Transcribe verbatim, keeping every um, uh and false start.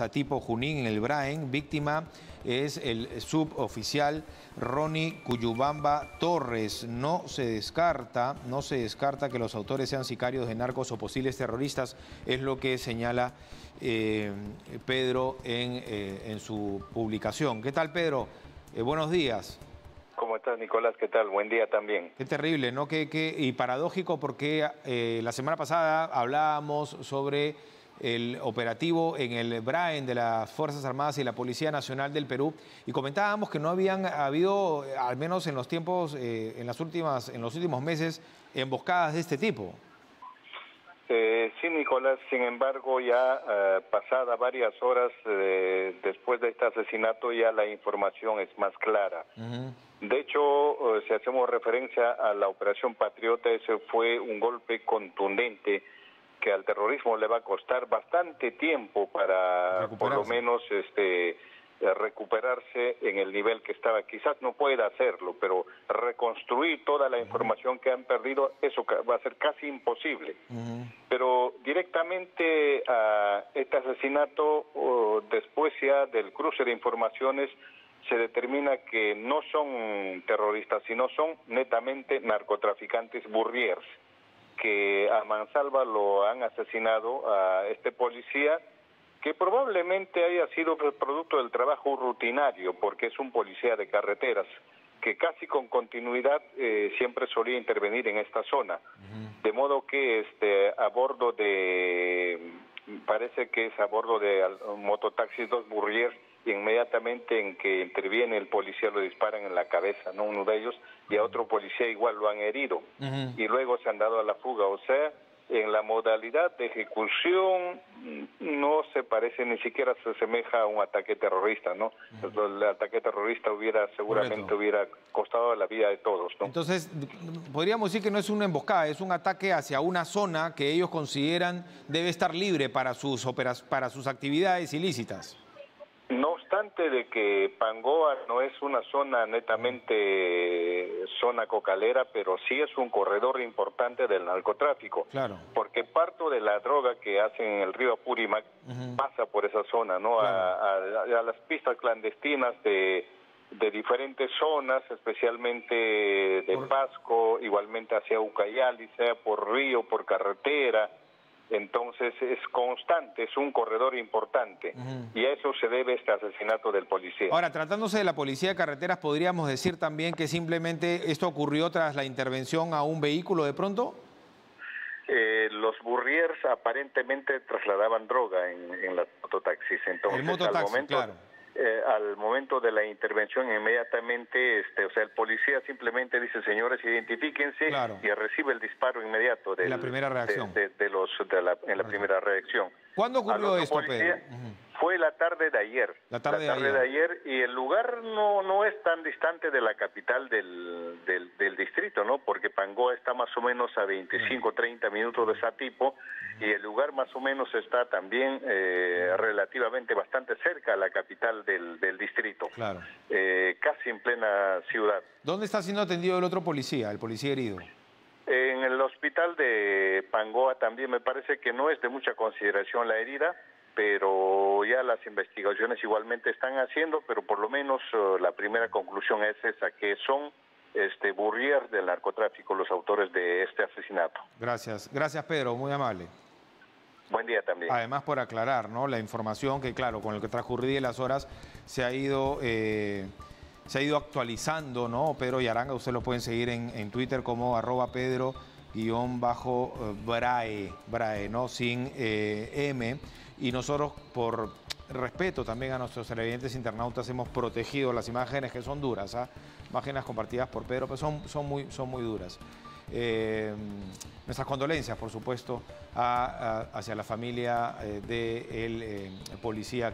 Satipo, Junín, en el BRAEN. Víctima es el suboficial Ronnie Cuyubamba Torres. No se descarta, no se descarta que los autores sean sicarios de narcos o posibles terroristas, es lo que señala eh, Pedro en, eh, en su publicación. ¿Qué tal, Pedro? Eh, buenos días. ¿Cómo estás, Nicolás? ¿Qué tal? Buen día también. Qué terrible, ¿no? Qué, qué, y paradójico, porque eh, la semana pasada hablábamos sobre el operativo en el BRAEN de las Fuerzas Armadas y la Policía Nacional del Perú, y comentábamos que no habían habido, al menos en los tiempos, eh, en, las últimas, en los últimos meses, emboscadas de este tipo. Eh, sí, Nicolás, sin embargo, ya eh, pasada varias horas eh, después de este asesinato, ya la información es más clara. Uh-huh. De hecho, eh, si hacemos referencia a la Operación Patriota, ese fue un golpe contundente que al terrorismo le va a costar bastante tiempo para, por lo menos, este, recuperarse en el nivel que estaba. Quizás no pueda hacerlo, pero reconstruir toda la información que han perdido, eso va a ser casi imposible. Uh-huh. Pero directamente a este asesinato, oh, después ya del cruce de informaciones, se determina que no son terroristas, sino son netamente narcotraficantes burriers, que a mansalva lo han asesinado a este policía, que probablemente haya sido producto del trabajo rutinario, porque es un policía de carreteras, que casi con continuidad eh, siempre solía intervenir en esta zona. De modo que este a bordo de, parece que es a bordo de mototaxis, dos burriers, y inmediatamente en que interviene el policía lo disparan en la cabeza, ¿no? Uno de ellos, y a otro policía igual lo han herido. Uh-huh. Y luego se han dado a la fuga. O sea, en la modalidad de ejecución no se parece, ni siquiera se asemeja a un ataque terrorista, ¿no? Uh-huh. El ataque terrorista hubiera, seguramente, correcto, hubiera costado la vida de todos, ¿no? Entonces, podríamos decir que no es una emboscada, es un ataque hacia una zona que ellos consideran debe estar libre para sus, operas, para sus actividades ilícitas. No obstante de que Pangoa no es una zona netamente zona cocalera, pero sí es un corredor importante del narcotráfico. Claro. Porque parte de la droga que hacen en el río Apurímac, uh-huh, pasa por esa zona, ¿no? Claro. A, a, a las pistas clandestinas de, de diferentes zonas, especialmente de por... Pasco, igualmente hacia Ucayali, sea por río, por carretera. Entonces es constante, es un corredor importante, uh-huh, y a eso se debe este asesinato del policía. Ahora, tratándose de la policía de carreteras, ¿podríamos decir también que simplemente esto ocurrió tras la intervención a un vehículo de pronto? Eh, los burriers aparentemente trasladaban droga en, en las mototaxis. Entonces, el mototaxi, al momento, claro. Eh, al momento de la intervención, inmediatamente, este, o sea, el policía simplemente dice, señores, identifíquense, claro, y recibe el disparo inmediato. Del, la primera reacción. De, de, de los, de la, en la, claro, primera reacción. ¿Cuándo ocurrió esto, policía, Pedro? Uh-huh. Fue la tarde de ayer. La tarde, la tarde de, ayer. de ayer. Y el lugar no, no es tan distante de la capital del, del, del distrito, ¿no? Porque Pangoa está más o menos a veinticinco, treinta minutos de Satipo, y el lugar más o menos está también eh, relativamente bastante cerca a la capital del, del distrito. Claro. Eh, casi en plena ciudad. ¿Dónde está siendo atendido el otro policía, el policía herido? En el hospital de Pangoa también. Me parece que no es de mucha consideración la herida, pero ya las investigaciones igualmente están haciendo, pero por lo menos uh, la primera conclusión es esa, que son este, burriers del narcotráfico los autores de este asesinato. Gracias, gracias, Pedro, muy amable. Buen día también. Además, por aclarar, ¿no?, la información que, claro, con el que transcurrí las horas se ha ido... Eh... Se ha ido actualizando, ¿no? Pedro Yaranga, ustedes lo pueden seguir en, en Twitter como arroba Pedro guión bajo BRAE, BRAE, ¿no? Sin eh, M. Y nosotros, por respeto también a nuestros televidentes internautas, hemos protegido las imágenes que son duras, ¿ah? Imágenes compartidas por Pedro, pero son, son, muy, son muy duras. Eh, nuestras condolencias, por supuesto, a, a, hacia la familia eh, del de eh, policía.